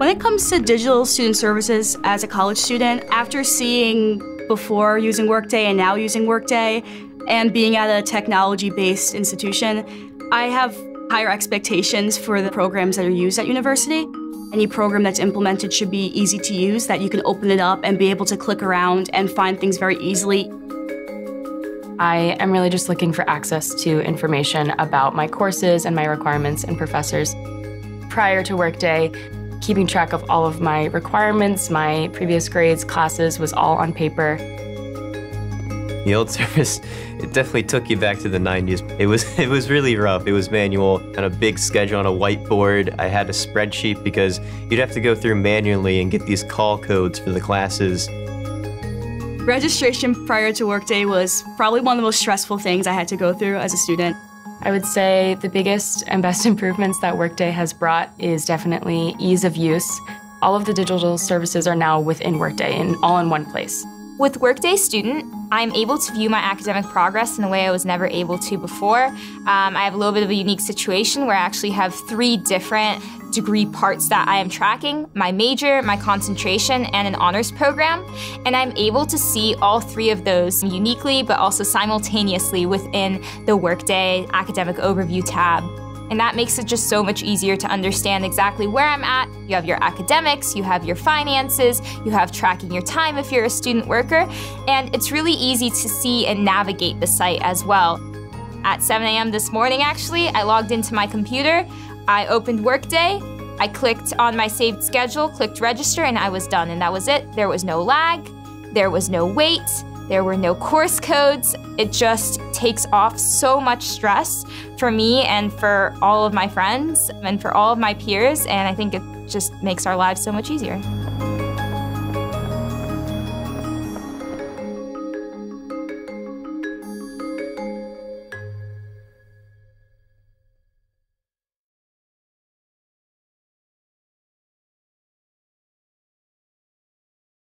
When it comes to digital student services as a college student, after seeing before using Workday and now using Workday, and being at a technology-based institution, I have higher expectations for the programs that are used at university. Any program that's implemented should be easy to use, that you can open it up and be able to click around and find things very easily. I am really just looking for access to information about my courses and my requirements and professors. Prior to Workday, keeping track of all of my requirements, my previous grades, classes was all on paper. The old service, it definitely took you back to the 90s. It was really rough. It was manual, on a big schedule on a whiteboard. I had a spreadsheet because you'd have to go through manually and get these call codes for the classes. Registration prior to Workday was probably one of the most stressful things I had to go through as a student. I would say the biggest and best improvements that Workday has brought is definitely ease of use. All of the digital services are now within Workday and all in one place. With Workday Student, I'm able to view my academic progress in a way I was never able to before. I have a little bit of a unique situation where I actually have 3 different degree parts that I am tracking: my major, my concentration, and an honors program. And I'm able to see all 3 of those uniquely, but also simultaneously within the Workday Academic Overview tab. And that makes it just so much easier to understand exactly where I'm at. You have your academics, you have your finances, you have tracking your time if you're a student worker, and it's really easy to see and navigate the site as well. At 7 a.m. this morning, actually, I logged into my computer, I opened Workday, I clicked on my saved schedule, clicked register, and I was done, and that was it. There was no lag, there was no wait, there were no course codes. It just takes off so much stress for me and for all of my friends and for all of my peers, and I think it just makes our lives so much easier.